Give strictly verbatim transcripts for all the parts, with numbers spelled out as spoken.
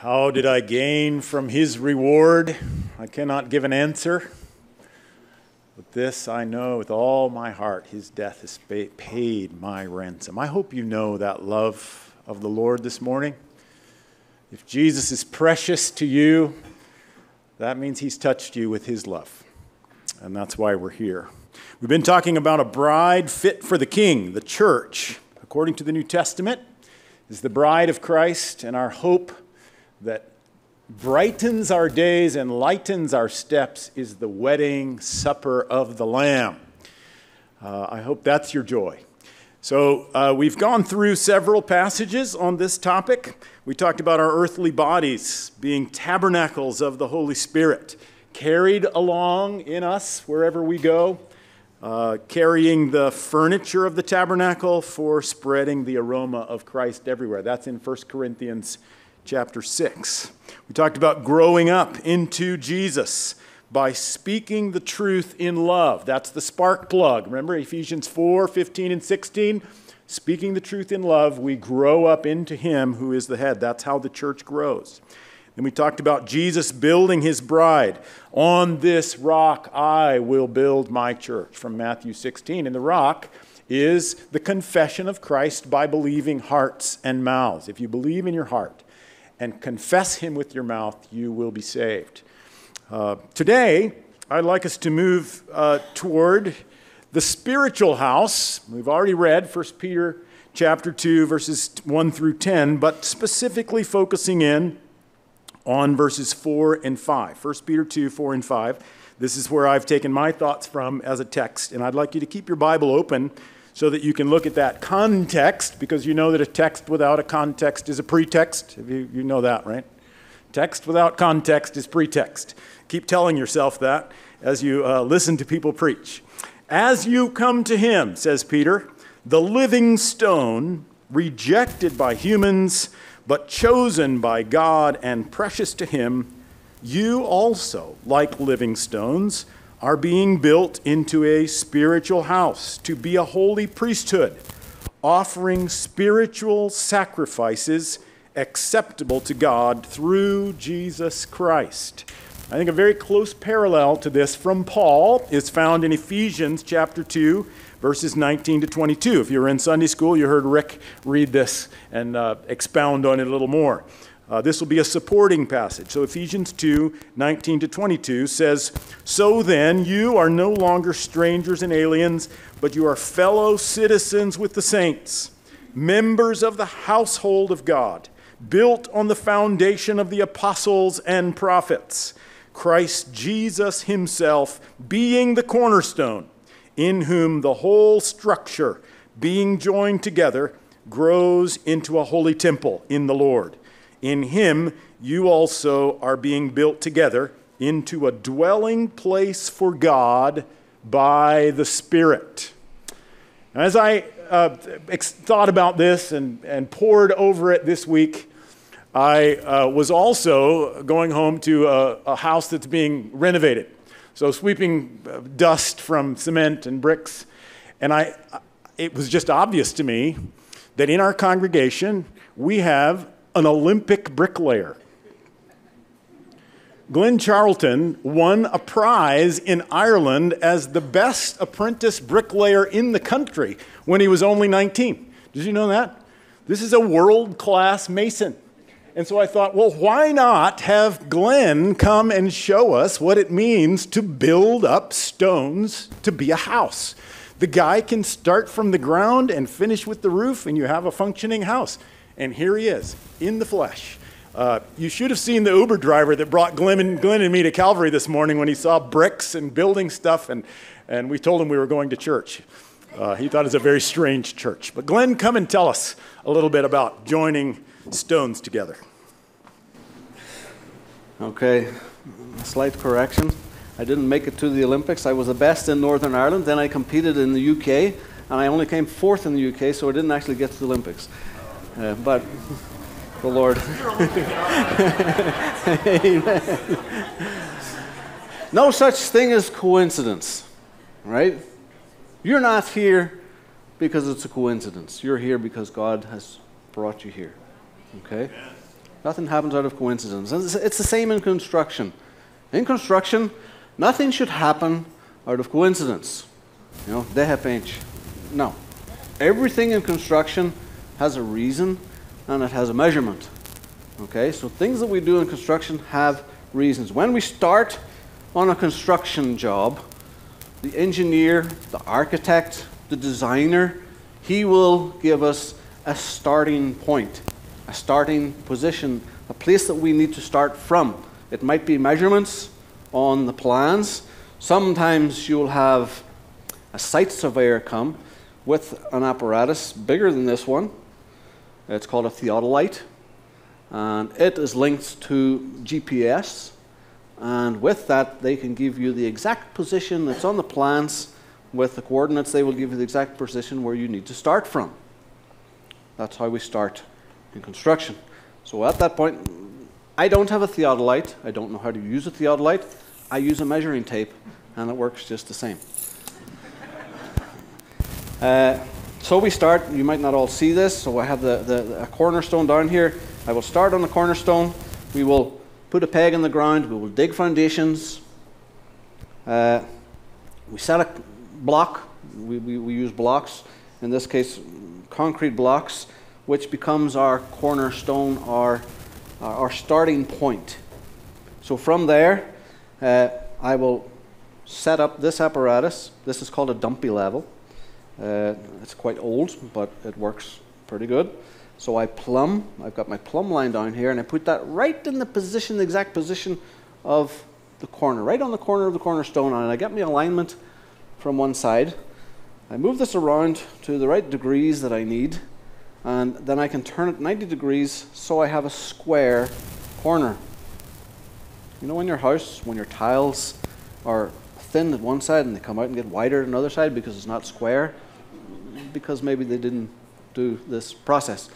How did I gain from his reward? I cannot give an answer. But this I know with all my heart, his death has paid my ransom. I hope you know that love of the Lord this morning. If Jesus is precious to you, that means he's touched you with his love. And that's why we're here. We've been talking about a bride fit for the king. The church, according to the New Testament, is the bride of Christ, and our hope that brightens our days and lightens our steps is the wedding supper of the Lamb. Uh, I hope that's your joy. So uh, we've gone through several passages on this topic. We talked about our earthly bodies being tabernacles of the Holy Spirit, carried along in us wherever we go, uh, carrying the furniture of the tabernacle for spreading the aroma of Christ everywhere. That's in First Corinthians chapter six. We talked about growing up into Jesus by speaking the truth in love. That's the spark plug. Remember Ephesians four, fifteen, and sixteen? Speaking the truth in love, we grow up into him who is the head. That's how the church grows. Then we talked about Jesus building his bride. On this rock I will build my church, from Matthew sixteen. And the rock is the confession of Christ by believing hearts and mouths. If you believe in your heart and confess him with your mouth, you will be saved. Uh, today, I'd like us to move uh, toward the spiritual house. We've already read First Peter chapter two, verses one through ten, but specifically focusing in on verses four and five. First Peter two, four and five. This is where I've taken my thoughts from as a text, and I'd like you to keep your Bible open so that you can look at that context, because you know that a text without a context is a pretext. You, you know that, right? Text without context is pretext. Keep telling yourself that as you uh, listen to people preach. As you come to him, says Peter, the living stone, rejected by humans, but chosen by God and precious to him, you also, like living stones, are being built into a spiritual house to be a holy priesthood, offering spiritual sacrifices acceptable to God through Jesus Christ. I think a very close parallel to this from Paul is found in Ephesians chapter two, verses nineteen to twenty-two. If you were in Sunday school, you heard Rick read this and uh, expound on it a little more. Uh, this will be a supporting passage. So Ephesians two, nineteen to twenty-two says, "So then you are no longer strangers and aliens, but you are fellow citizens with the saints, members of the household of God, built on the foundation of the apostles and prophets, Christ Jesus himself being the cornerstone, in whom the whole structure, being joined together, grows into a holy temple in the Lord. In him, you also are being built together into a dwelling place for God by the Spirit." And as I uh, thought about this and, and poured over it this week, I uh, was also going home to a, a house that's being renovated. So sweeping dust from cement and bricks. And I, it was just obvious to me that in our congregation, we have an Olympic bricklayer. Glenn Charlton won a prize in Ireland as the best apprentice bricklayer in the country when he was only nineteen. Did you know that? This is a world-class mason. And so I thought, well, why not have Glenn come and show us what it means to build up stones to be a house? The guy can start from the ground and finish with the roof, and you have a functioning house. And here he is, in the flesh. Uh, you should have seen the Uber driver that brought Glenn and, Glenn and me to Calvary this morning when he saw bricks and building stuff, and, and we told him we were going to church. Uh, he thought it was a very strange church. But Glenn, come and tell us a little bit about joining stones together. Okay, slight correction. I didn't make it to the Olympics. I was the best in Northern Ireland. Then I competed in the U K, and I only came fourth in the U K, so I didn't actually get to the Olympics. Uh, but the Lord. No such thing as coincidence, right? You're not here because it's a coincidence. You're here because God has brought you here, okay? Nothing happens out of coincidence. It's the same in construction. In construction, nothing should happen out of coincidence. You know, de repente. No. Everything in construction has a reason and it has a measurement. Okay, so things that we do in construction have reasons. When we start on a construction job, the engineer, the architect, the designer, he will give us a starting point, a starting position, a place that we need to start from. It might be measurements on the plans. Sometimes you'll have a site surveyor come with an apparatus bigger than this one. It's called a theodolite, and it is linked to G P S, and with that they can give you the exact position that's on the plans. With the coordinates, they will give you the exact position where you need to start from. That's how we start in construction. So at that point, I don't have a theodolite. I don't know how to use a theodolite. I use a measuring tape, and it works just the same. Uh, so we start. You might not all see this. So I have the, the, the cornerstone down here. I will start on the cornerstone. We will put a peg in the ground. We will dig foundations. Uh, we set a block. We, we, we use blocks. In this case, concrete blocks, which becomes our cornerstone, our, our, our starting point. So from there, uh, I will set up this apparatus. This is called a dumpy level. Uh, it's quite old, but it works pretty good. So I plumb. I've got my plumb line down here, and I put that right in the position, the exact position of the corner, right on the corner of the cornerstone, and I get my alignment from one side. I move this around to the right degrees that I need, and then I can turn it ninety degrees so I have a square corner. You know, in your house, when your tiles are thin at one side and they come out and get wider at another side because it's not square, because maybe they didn't do this process.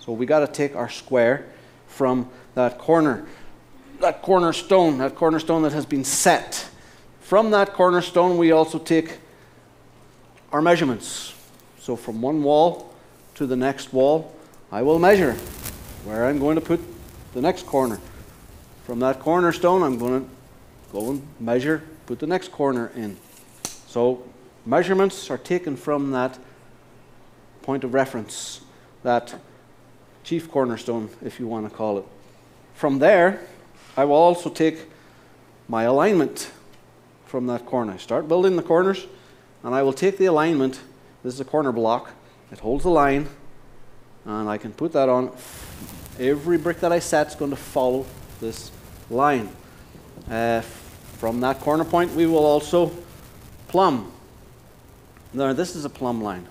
So we got to take our square from that corner, that cornerstone, that cornerstone that has been set. From that cornerstone, we also take our measurements. So from one wall to the next wall, I will measure where I'm going to put the next corner. From that cornerstone, I'm going to go and measure, put the next corner in. So measurements are taken from that point of reference, that chief cornerstone, if you want to call it. From there, I will also take my alignment from that corner. I start building the corners, and I will take the alignment. This is a corner block. It holds the line, and I can put that on. Every brick that I set is going to follow this line. Uh, from that corner point, we will also plumb. Now, this is a plumb line.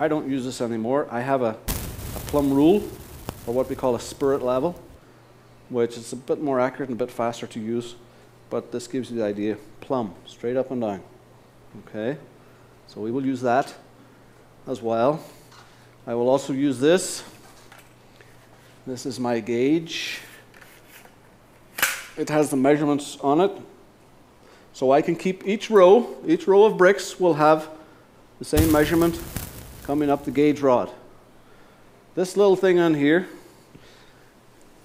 I don't use this anymore. I have a, a plumb rule, or what we call a spirit level, which is a bit more accurate and a bit faster to use, but this gives you the idea. Plumb, straight up and down. Okay, so we will use that as well. I will also use this. This is my gauge. It has the measurements on it. So I can keep each row, each row of bricks will have the same measurement coming up the gauge rod. This little thing on here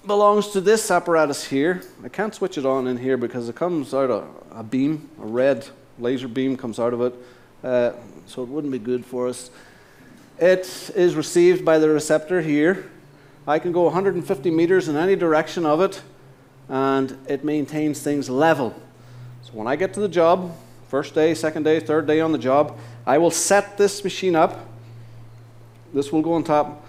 belongs to this apparatus here. I can't switch it on in here because it comes out of a beam, a red laser beam comes out of it, uh, so it wouldn't be good for us. It is received by the receptor here. I can go one hundred fifty meters in any direction of it, and it maintains things level. So when I get to the job, first day, second day, third day on the job, I will set this machine up. This will go on top,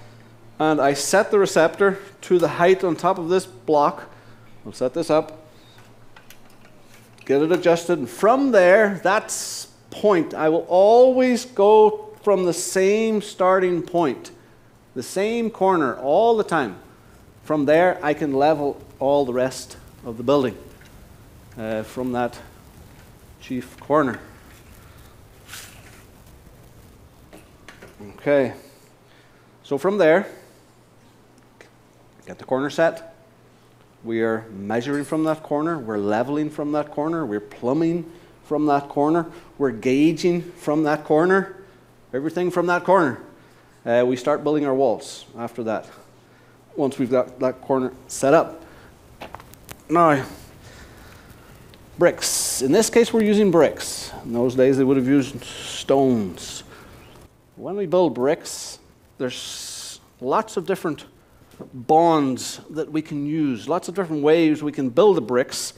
and I set the receptor to the height on top of this block. I'll set this up, get it adjusted, and from there, that's point. I will always go from the same starting point, the same corner, all the time. From there, I can level all the rest of the building uh, from that chief corner. Okay, so from there, get the corner set. We are measuring from that corner, we're leveling from that corner, we're plumbing from that corner, we're gauging from that corner, everything from that corner. Uh, we start building our walls after that. once we've got that corner set up. Now, bricks. In this case, we're using bricks. In those days, they would have used stones. When we build bricks, there's lots of different bonds that we can use, lots of different ways we can build the bricks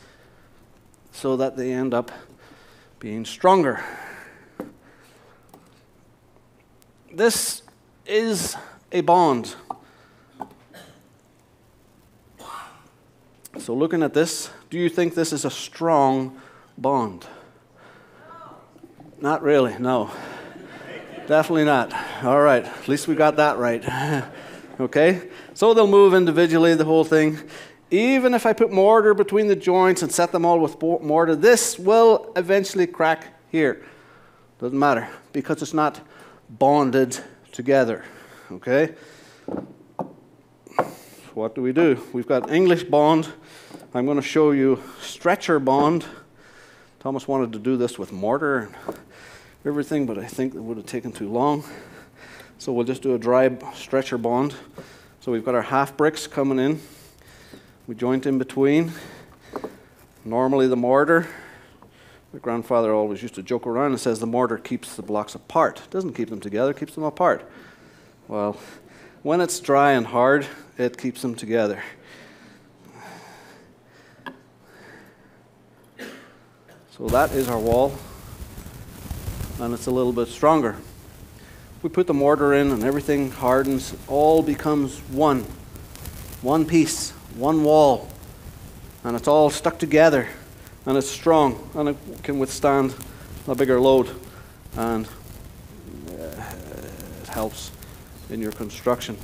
so that they end up being stronger. This is a bond. So looking at this, do you think this is a strong bond? Not really, no. Definitely not. All right, at least we got that right. Okay, so they'll move individually, the whole thing. Even if I put mortar between the joints and set them all with mortar, this will eventually crack here. Doesn't matter, because it's not bonded together. Okay? What do we do? We've got English bond. I'm going to show you stretcher bond. Thomas wanted to do this with mortar and everything, but I think it would have taken too long. So we'll just do a dry stretcher bond. So we've got our half bricks coming in. We joint in between. Normally the mortar, my grandfather always used to joke around and says the mortar keeps the blocks apart. It doesn't keep them together, it keeps them apart. Well, when it's dry and hard, it keeps them together. So that is our wall, and it's a little bit stronger. We put the mortar in and everything hardens, it all becomes one, one piece, one wall, and it's all stuck together, and it's strong, and it can withstand a bigger load, and uh, it helps in your construction.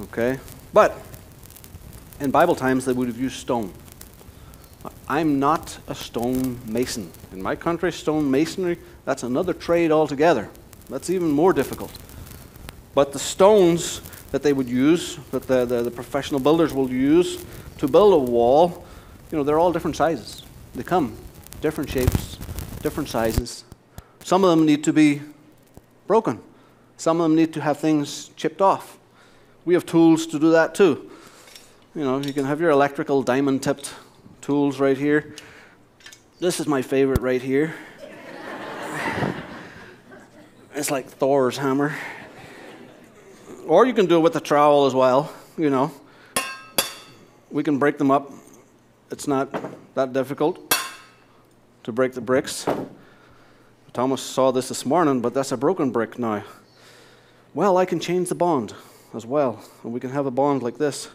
Okay, but in Bible times they would have used stone. I'm not a stone mason. In my country, stone masonry, that's another trade altogether. That's even more difficult. But the stones that they would use, that the, the, the professional builders will use to build a wall, you know, they're all different sizes. They come different shapes, different sizes. Some of them need to be broken. Some of them need to have things chipped off. We have tools to do that too. You know, you can have your electrical diamond-tipped tools right here. This is my favorite right here. It's like Thor's hammer. Or you can do it with a trowel as well, you know. We can break them up. It's not that difficult to break the bricks. Thomas saw this this morning, but that's a broken brick now. Well, I can change the bond as well. And we can have a bond like this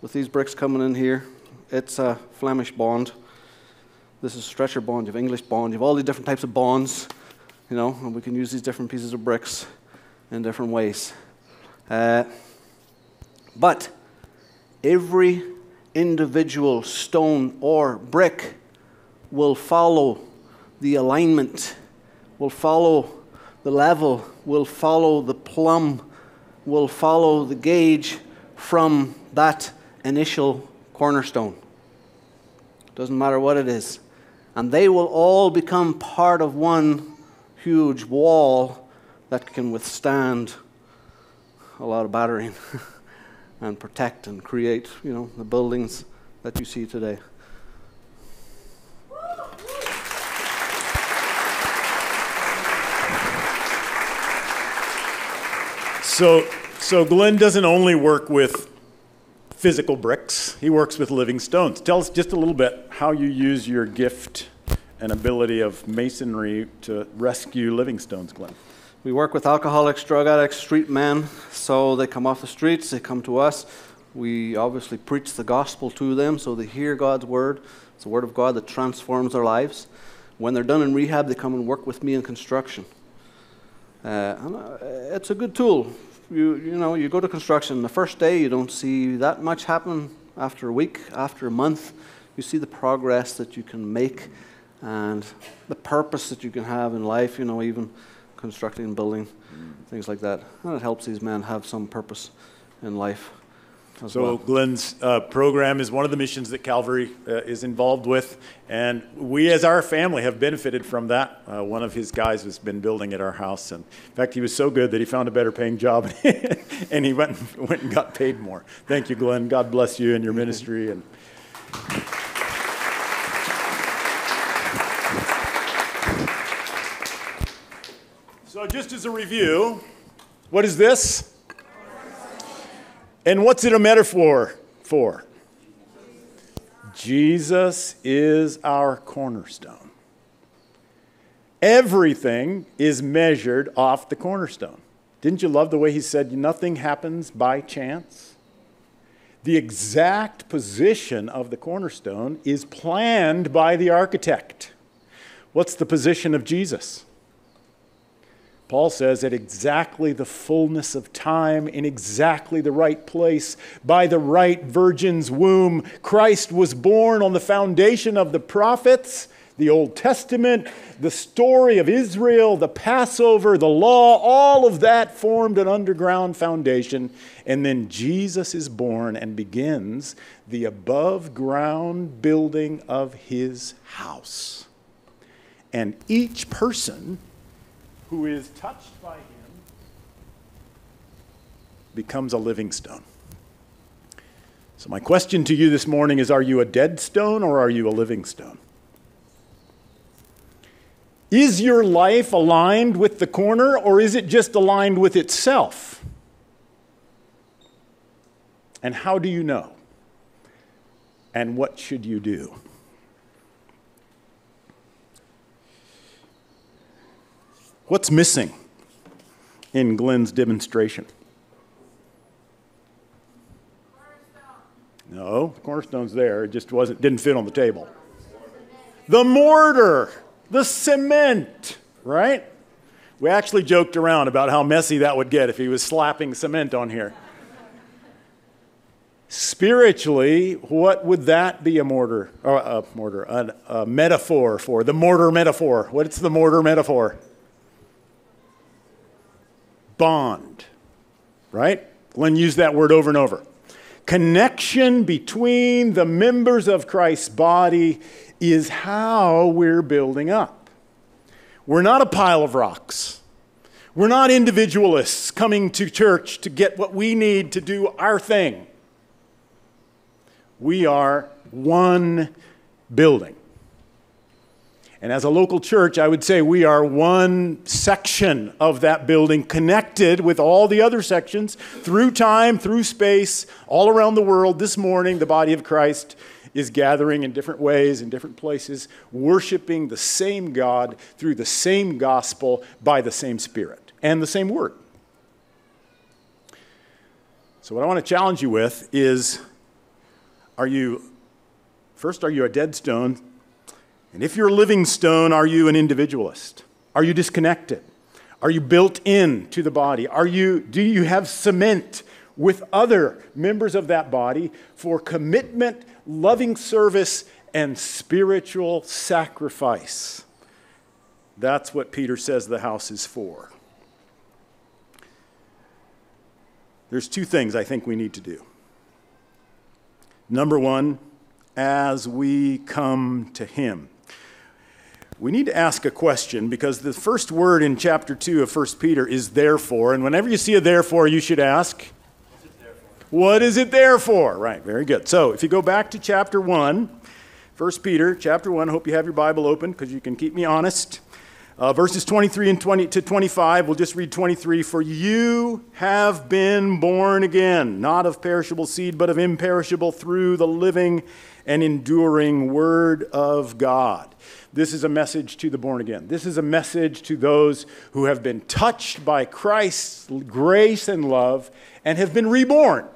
with these bricks coming in here. It's a Flemish bond. This is stretcher bond. You have English bond. You have all these different types of bonds, you know, and we can use these different pieces of bricks in different ways. Uh, but every individual stone or brick will follow the alignment, will follow the level, will follow the plumb, will follow the gauge from that initial cornerstone. Doesn't matter what it is. And they will all become part of one huge wall that can withstand a lot of battering and protect and create, you know, the buildings that you see today. So, so Glenn doesn't only work with physical bricks, he works with living stones. Tell us just a little bit how you use your gift and ability of masonry to rescue living stones, Glenn. We work with alcoholics, drug addicts, street men. So they come off the streets, they come to us. We obviously preach the gospel to them so they hear God's word. It's the word of God that transforms their lives. When they're done in rehab, they come and work with me in construction. Uh, and, uh, it's a good tool. You, you know, you go to construction, the first day you don't see that much happen. After a week, after a month, you see the progress that you can make and the purpose that you can have in life, you know, even constructing and building, mm. things like that. And it helps these men have some purpose in life. as so well. Glenn's uh, program is one of the missions that Calvary uh, is involved with, and we as our family have benefited from that. Uh, one of his guys has been building at our house, and in fact, he was so good that he found a better paying job, and he went and, went and got paid more. Thank you, Glenn. God bless you and your ministry. And so just as a review, what is this? And what's it a metaphor for? Jesus is our cornerstone. Everything is measured off the cornerstone. Didn't you love the way he said nothing happens by chance? The exact position of the cornerstone is planned by the architect. What's the position of Jesus? Paul says, at exactly the fullness of time, in exactly the right place, by the right virgin's womb, Christ was born on the foundation of the prophets, the Old Testament, the story of Israel, the Passover, the law, all of that formed an underground foundation. And then Jesus is born and begins the above-ground building of his house. And each person who is touched by him becomes a living stone. So my question to you this morning is, are you a dead stone or are you a living stone? Is your life aligned with the corner, or is it just aligned with itself? And how do you know? And what should you do? What's missing in Glenn's demonstration? Cornerstone. No, the cornerstone's there. It just wasn't, didn't fit on the table. The mortar, the cement, right? We actually joked around about how messy that would get if he was slapping cement on here. Spiritually, what would that be a mortar, or a mortar, a, a metaphor for? The mortar metaphor. What's the mortar metaphor? Bond, right? Glenn used that word over and over. Connection between the members of Christ's body is how we're building up. We're not a pile of rocks. We're not individualists coming to church to get what we need to do our thing. We are one building. And as a local church, I would say we are one section of that building connected with all the other sections through time, through space, all around the world. This morning, the body of Christ is gathering in different ways, in different places, worshiping the same God through the same gospel by the same Spirit and the same Word. So what I want to challenge you with is, are you, first, are you a dead stone? And if you're a living stone, are you an individualist? Are you disconnected? Are you built in to the body? Are you, do you have cement with other members of that body for commitment, loving service, and spiritual sacrifice? That's what Peter says the house is for. There's two things I think we need to do. Number one, as we come to him, we need to ask a question, because the first word in chapter two of First Peter is therefore, and whenever you see a therefore, you should ask, what is it there for? What is it there for? Right, very good. So if you go back to chapter one, First Peter, chapter one, hope you have your Bible open because you can keep me honest. Uh, verses twenty-three and twenty to twenty-five, we'll just read twenty-three. For you have been born again, not of perishable seed, but of imperishable, through the living and enduring Word of God. This is a message to the born again. This is a message to those who have been touched by Christ's grace and love and have been reborn.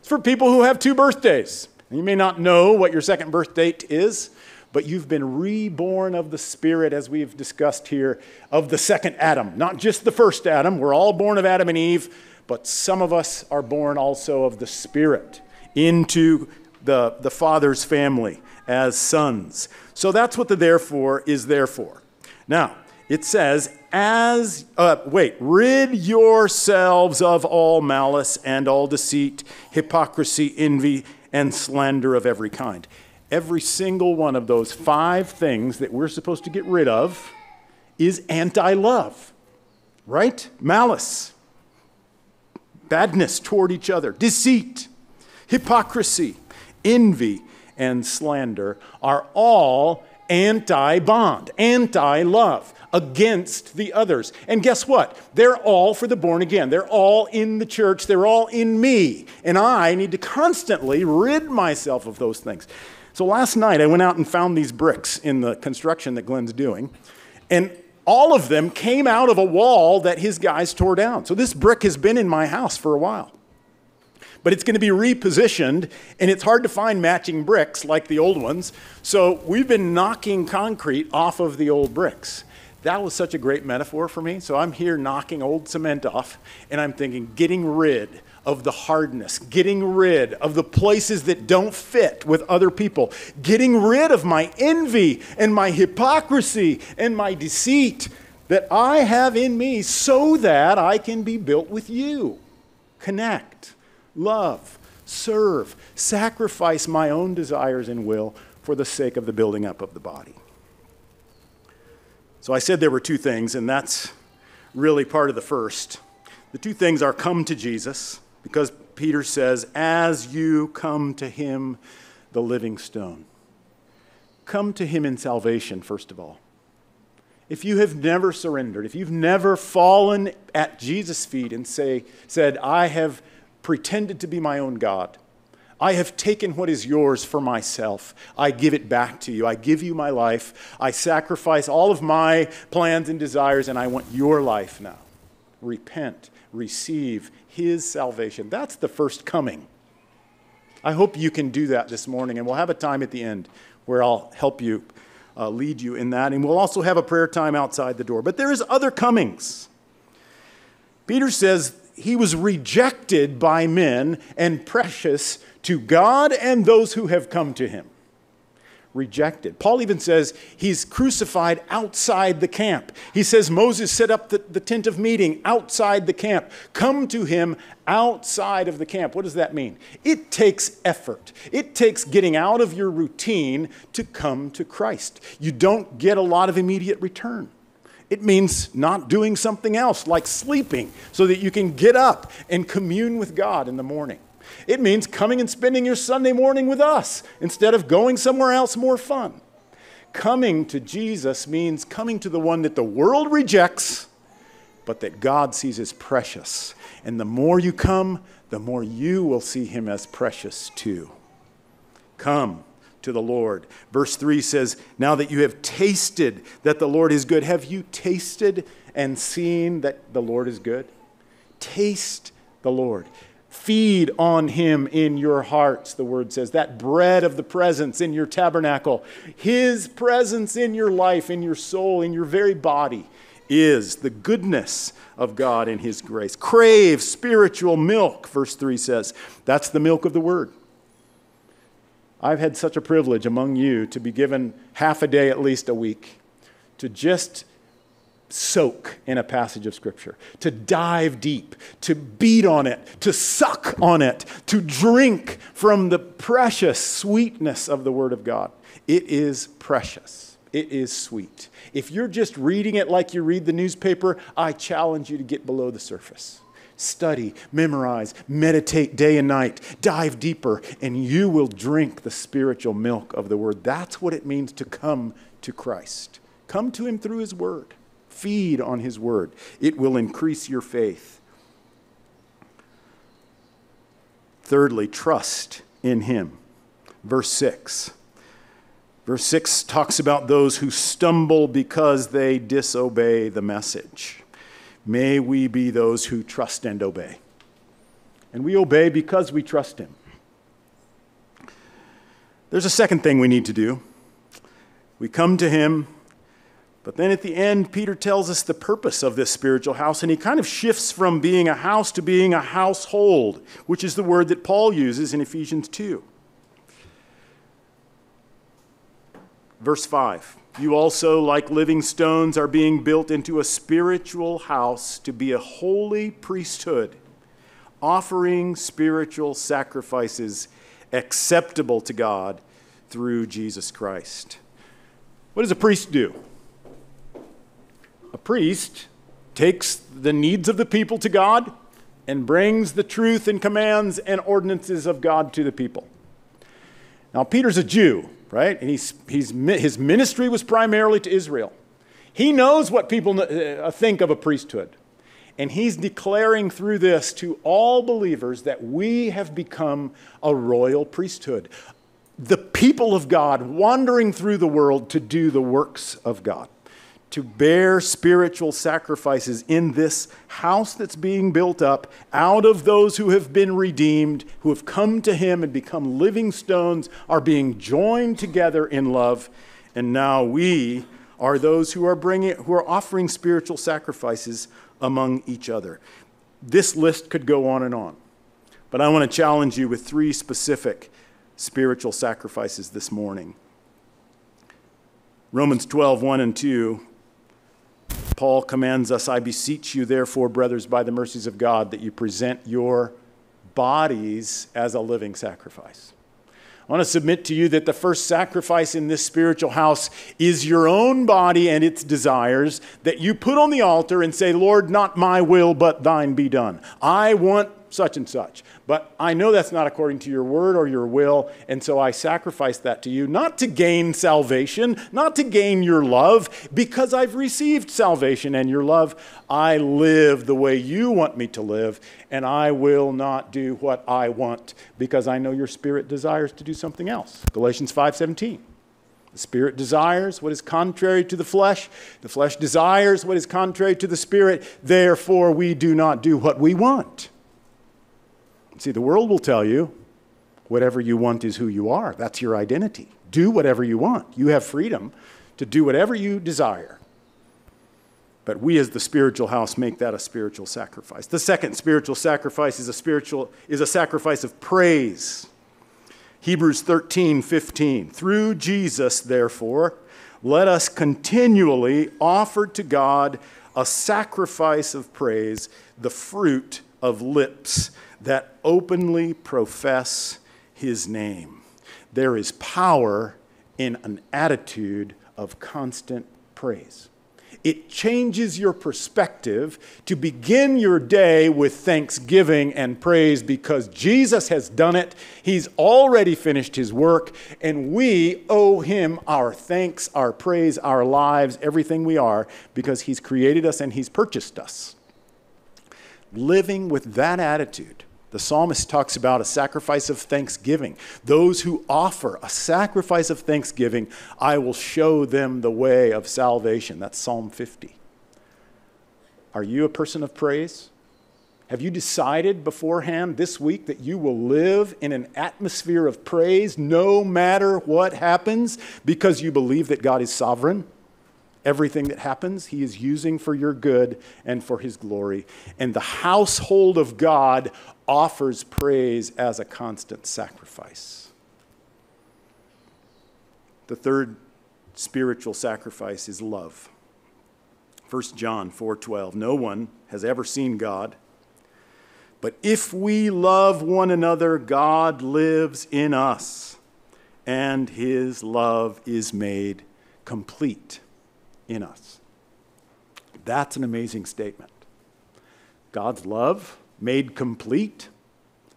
It's for people who have two birthdays. You may not know what your second birth date is, but you've been reborn of the Spirit, as we've discussed here, of the second Adam. Not just the first Adam. We're all born of Adam and Eve, but some of us are born also of the Spirit into the, the Father's family as sons. So that's what the therefore is there for. Now, it says, as, uh, wait, rid yourselves of all malice and all deceit, hypocrisy, envy, and slander of every kind. Every single one of those five things that we're supposed to get rid of is anti-love, right? Malice, badness toward each other, deceit, hypocrisy, envy, and slander are all anti-bond, anti-love, against the others. And guess what? They're all for the born again. They're all in the church. They're all in me. And I need to constantly rid myself of those things. So last night I went out and found these bricks in the construction that Glenn's doing. And all of them came out of a wall that his guys tore down. So this brick has been in my house for a while. But it's going to be repositioned, and it's hard to find matching bricks like the old ones. So we've been knocking concrete off of the old bricks. That was such a great metaphor for me. So I'm here knocking old cement off, and I'm thinking, getting rid of the hardness, getting rid of the places that don't fit with other people, getting rid of my envy and my hypocrisy and my deceit that I have in me so that I can be built with you. Connect, love, serve, sacrifice my own desires and will for the sake of the building up of the body. So I said there were two things, and that's really part of the first. The two things are come to Jesus, because Peter says, as you come to him, the living stone. Come to him in salvation, first of all. If you have never surrendered, if you've never fallen at Jesus' feet and say, said, I have pretended to be my own God, I have taken what is yours for myself. I give it back to you. I give you my life. I sacrifice all of my plans and desires, and I want your life now. Repent. Receive his salvation. That's the first coming. I hope you can do that this morning, and we'll have a time at the end where I'll help you, uh, lead you in that, and we'll also have a prayer time outside the door. But there is other comings. Peter says he was rejected by men and precious to God and those who have come to him. Rejected. Paul even says he's crucified outside the camp. He says Moses set up the, the tent of meeting outside the camp. Come to him outside of the camp. What does that mean? It takes effort. It takes getting out of your routine to come to Christ. You don't get a lot of immediate return. It means not doing something else like sleeping so that you can get up and commune with God in the morning. It means coming and spending your Sunday morning with us instead of going somewhere else more fun. Coming to Jesus means coming to the one that the world rejects, but that God sees as precious. And the more you come, the more you will see him as precious too. Come to the Lord. Verse three says, now that you have tasted that the Lord is good. Have you tasted and seen that the Lord is good? Taste the Lord. Feed on him in your hearts, the word says. That bread of the presence in your tabernacle, his presence in your life, in your soul, in your very body is the goodness of God and his grace. Crave spiritual milk, verse three says. That's the milk of the word. I've had such a privilege among you to be given half a day, at least a week, to just soak in a passage of Scripture, to dive deep, to beat on it, to suck on it, to drink from the precious sweetness of the Word of God. It is precious. It is sweet. If you're just reading it like you read the newspaper, I challenge you to get below the surface. Study, memorize, meditate day and night, dive deeper, and you will drink the spiritual milk of the Word. That's what it means to come to Christ. Come to him through his Word. Feed on his word. It will increase your faith. Thirdly, trust in him. Verse six. Verse six talks about those who stumble because they disobey the message. May we be those who trust and obey. And we obey because we trust him. There's a second thing we need to do. We come to him. But then at the end, Peter tells us the purpose of this spiritual house, and he kind of shifts from being a house to being a household, which is the word that Paul uses in Ephesians two. Verse five, you also, like living stones, are being built into a spiritual house to be a holy priesthood, offering spiritual sacrifices acceptable to God through Jesus Christ. What does a priest do? A priest takes the needs of the people to God and brings the truth and commands and ordinances of God to the people. Now, Peter's a Jew, right? And he's, he's, his ministry was primarily to Israel. He knows what people think of a priesthood. And he's declaring through this to all believers that we have become a royal priesthood, the people of God wandering through the world to do the works of God, to bear spiritual sacrifices in this house that's being built up out of those who have been redeemed, who have come to him and become living stones, are being joined together in love. And now we are those who are bringing, who are offering spiritual sacrifices among each other. This list could go on and on, but I want to challenge you with three specific spiritual sacrifices this morning. Romans twelve, one and two, Paul commands us, I beseech you, therefore, brothers, by the mercies of God, that you present your bodies as a living sacrifice. I want to submit to you that the first sacrifice in this spiritual house is your own body and its desires that you put on the altar and say, Lord, not my will, but thine be done. I want such and such, but I know that's not according to your word or your will, and so I sacrifice that to you, not to gain salvation, not to gain your love, because I've received salvation and your love. I live the way you want me to live, and I will not do what I want, because I know your spirit desires to do something else. Galatians five seventeen. The spirit desires what is contrary to the flesh. The flesh desires what is contrary to the spirit. Therefore, we do not do what we want. See, the world will tell you whatever you want is who you are. That's your identity. Do whatever you want. You have freedom to do whatever you desire. But we as the spiritual house make that a spiritual sacrifice. The second spiritual sacrifice is a spiritual is a sacrifice of praise. Hebrews thirteen fifteen. Through Jesus, therefore, let us continually offer to God a sacrifice of praise, the fruit of lips that openly profess his name. There is power in an attitude of constant praise. It changes your perspective to begin your day with thanksgiving and praise because Jesus has done it. He's already finished his work, and we owe him our thanks, our praise, our lives, everything we are, because he's created us and he's purchased us. Living with that attitude. The psalmist talks about a sacrifice of thanksgiving. Those who offer a sacrifice of thanksgiving, I will show them the way of salvation. That's Psalm fifty. Are you a person of praise? Have you decided beforehand this week that you will live in an atmosphere of praise no matter what happens because you believe that God is sovereign? Everything that happens, he is using for your good and for his glory. And the household of God offers praise as a constant sacrifice. The third spiritual sacrifice is love. First John four twelve, no one has ever seen God, but if we love one another, God lives in us, and his love is made complete in us. That's an amazing statement. God's love made complete.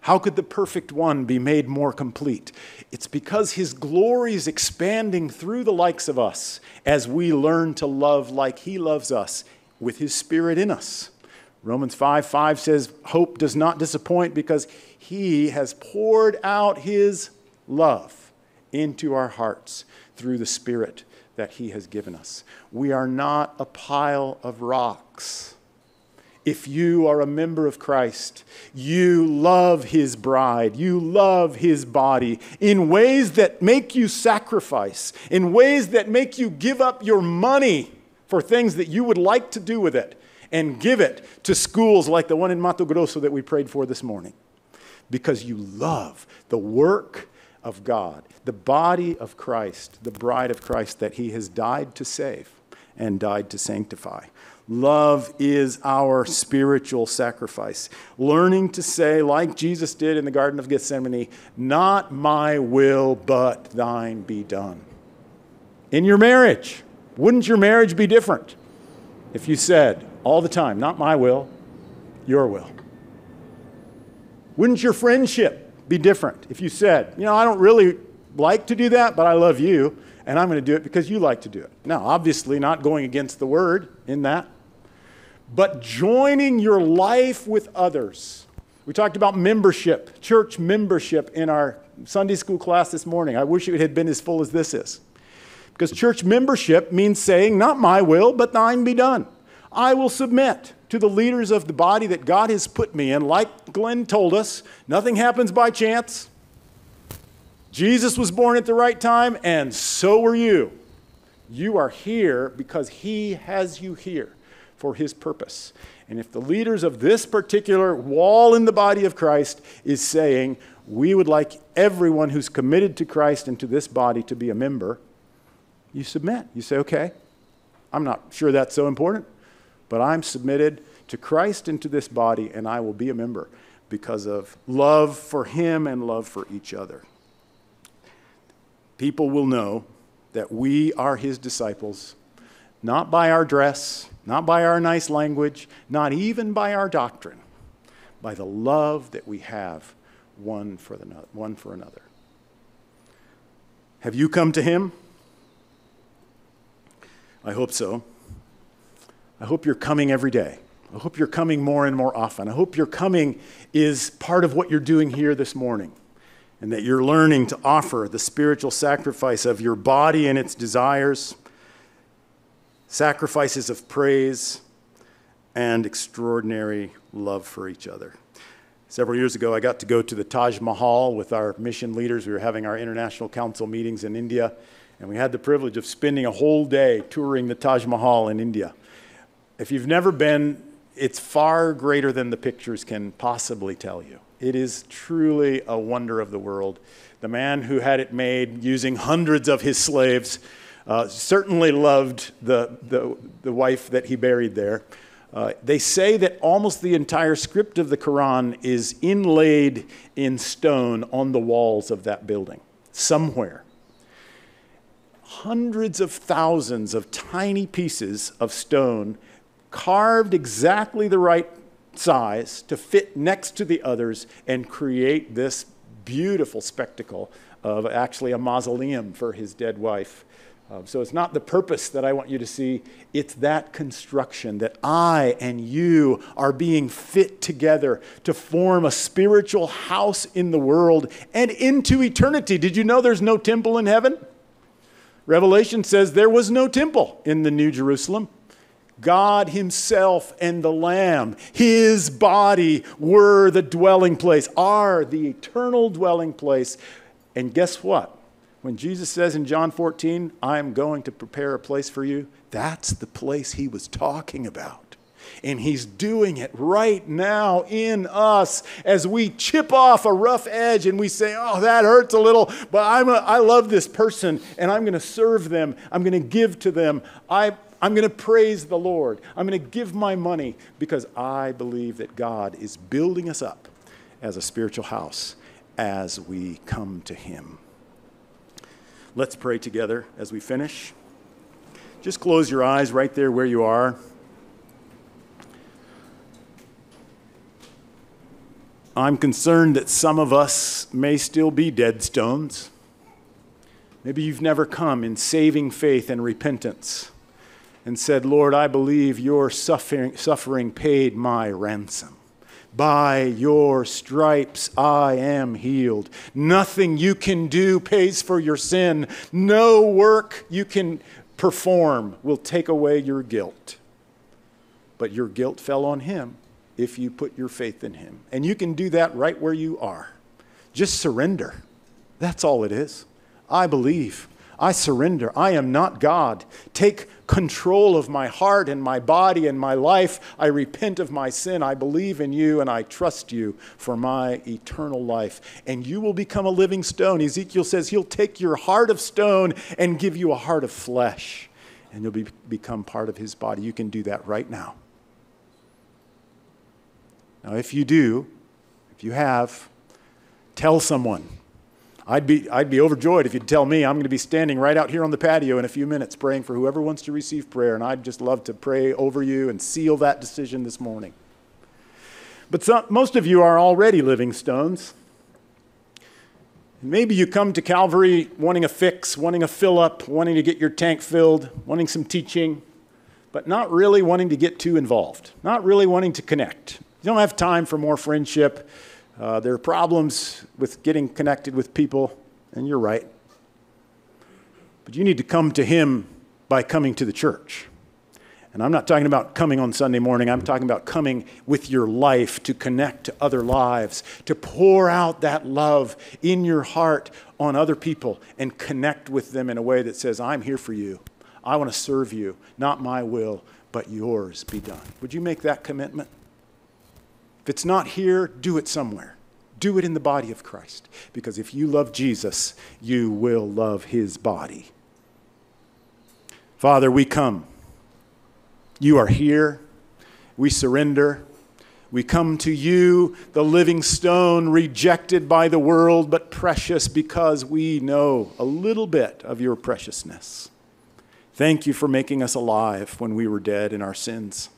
How could the perfect one be made more complete? It's because his glory is expanding through the likes of us as we learn to love like he loves us with his spirit in us. Romans five five says, hope does not disappoint because he has poured out his love into our hearts through the spirit that he has given us. We are not a pile of rocks. If you are a member of Christ, you love his bride, you love his body in ways that make you sacrifice, in ways that make you give up your money for things that you would like to do with it and give it to schools like the one in Mato Grosso that we prayed for this morning. Because you love the work of God, the body of Christ, the bride of Christ that he has died to save and died to sanctify. Love is our spiritual sacrifice. Learning to say, like Jesus did in the Garden of Gethsemane, not my will, but thine be done. In your marriage, wouldn't your marriage be different if you said all the time, not my will, your will? Wouldn't your friendship be different if you said, you know, I don't really like to do that, but I love you, and I'm going to do it because you like to do it? Now, obviously not going against the word in that, but joining your life with others. We talked about membership, church membership in our Sunday school class this morning. I wish it had been as full as this is. Because church membership means saying, not my will, but thine be done. I will submit to the leaders of the body that God has put me in. Like Glenn told us, nothing happens by chance. Jesus was born at the right time, and so were you. You are here because he has you here for his purpose. And if the leaders of this particular wall in the body of Christ is saying, we would like everyone who's committed to Christ and to this body to be a member, you submit. You say, okay, I'm not sure that's so important, but I'm submitted to Christ and to this body, and I will be a member because of love for him and love for each other. People will know that we are his disciples, not by our dress, not by our nice language, not even by our doctrine, by the love that we have one for the one for another. Have you come to him? I hope so. I hope you're coming every day. I hope you're coming more and more often. I hope your coming is part of what you're doing here this morning, and that you're learning to offer the spiritual sacrifice of your body and its desires, sacrifices of praise, and extraordinary love for each other. Several years ago, I got to go to the Taj Mahal with our mission leaders. We were having our international council meetings in India, and we had the privilege of spending a whole day touring the Taj Mahal in India. If you've never been, it's far greater than the pictures can possibly tell you. It is truly a wonder of the world. The man who had it made using hundreds of his slaves uh, certainly loved the, the, the wife that he buried there. Uh, they say that almost the entire script of the Quran is inlaid in stone on the walls of that building somewhere. Hundreds of thousands of tiny pieces of stone carved exactly the right size to fit next to the others and create this beautiful spectacle of actually a mausoleum for his dead wife. Um, so it's not the purpose that I want you to see. It's that construction that I and you are being fit together to form a spiritual house in the world and into eternity. Did you know there's no temple in heaven? Revelation says there was no temple in the New Jerusalem. God himself and the Lamb, his body, were the dwelling place, are the eternal dwelling place. And guess what? When Jesus says in John fourteen, I am going to prepare a place for you, that's the place he was talking about. And he's doing it right now in us as we chip off a rough edge and we say, oh, that hurts a little, but I'm a, I love this person and I'm going to serve them. I'm going to give to them. I I'm going to praise the Lord. I'm going to give my money because I believe that God is building us up as a spiritual house as we come to him. Let's pray together as we finish. Just close your eyes right there where you are. I'm concerned that some of us may still be dead stones. Maybe you've never come in saving faith and repentance and said, Lord, I believe your suffering, suffering paid my ransom. By your stripes I am healed. Nothing you can do pays for your sin. No work you can perform will take away your guilt. But your guilt fell on him if you put your faith in him. And you can do that right where you are. Just surrender. That's all it is. I believe. I surrender. I am not God. Take control of my heart and my body and my life. I repent of my sin. I believe in you and I trust you for my eternal life. And you will become a living stone. Ezekiel says he'll take your heart of stone and give you a heart of flesh. And you'll be, become part of his body. You can do that right now. Now, if you do, if you have, tell someone. I'd be, I'd be overjoyed if you'd tell me. I'm going to be standing right out here on the patio in a few minutes praying for whoever wants to receive prayer, and I'd just love to pray over you and seal that decision this morning. But some, most of you are already living stones. Maybe you come to Calvary wanting a fix, wanting a fill-up, wanting to get your tank filled, wanting some teaching, but not really wanting to get too involved, not really wanting to connect. You don't have time for more friendship. Uh, there are problems with getting connected with people, and you're right. But you need to come to him by coming to the church. And I'm not talking about coming on Sunday morning. I'm talking about coming with your life to connect to other lives, to pour out that love in your heart on other people and connect with them in a way that says, I'm here for you. I want to serve you. Not my will, but yours be done. Would you make that commitment? If it's not here, do it somewhere. Do it in the body of Christ. Because if you love Jesus, you will love his body. Father, we come. You are here. We surrender. We come to you, the living stone, rejected by the world, but precious because we know a little bit of your preciousness. Thank you for making us alive when we were dead in our sins.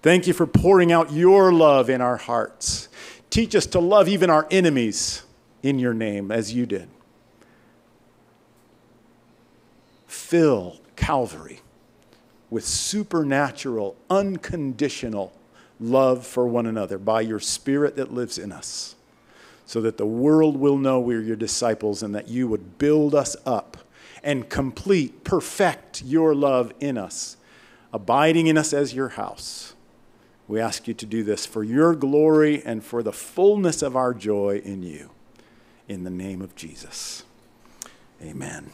Thank you for pouring out your love in our hearts. Teach us to love even our enemies in your name as you did. Fill Calvary with supernatural, unconditional love for one another by your Spirit that lives in us, so that the world will know we're your disciples and that you would build us up and complete, perfect your love in us, abiding in us as your house. We ask you to do this for your glory and for the fullness of our joy in you. In the name of Jesus, amen.